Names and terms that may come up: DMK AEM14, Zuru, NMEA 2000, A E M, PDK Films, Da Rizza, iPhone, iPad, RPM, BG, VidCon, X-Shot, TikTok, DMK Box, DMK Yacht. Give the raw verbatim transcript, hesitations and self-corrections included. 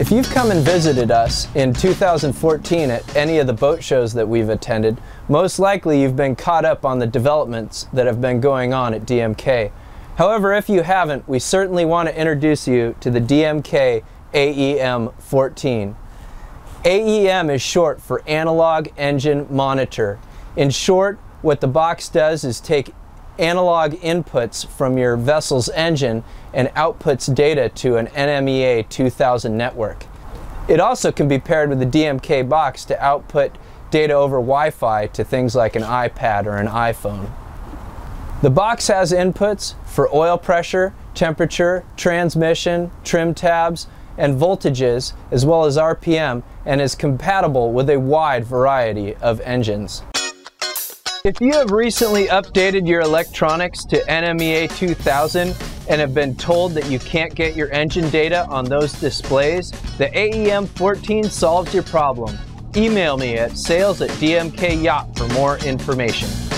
If you've come and visited us in two thousand fourteen at any of the boat shows that we've attended, most likely you've been caught up on the developments that have been going on at D M K. However, if you haven't, we certainly want to introduce you to the D M K A E M fourteen. A E M is short for Analog Engine Monitor. In short, what the box does is take analog inputs from your vessel's engine and outputs data to an N M E A two thousand network. It also can be paired with the D M K box to output data over Wi-Fi to things like an iPad or an iPhone. The box has inputs for oil pressure, temperature, transmission, trim tabs, and voltages, as well as R P M, and is compatible with a wide variety of engines. If you have recently updated your electronics to N M E A two thousand and have been told that you can't get your engine data on those displays, the A E M fourteen solves your problem. Email me at sales at D M K Yacht for more information.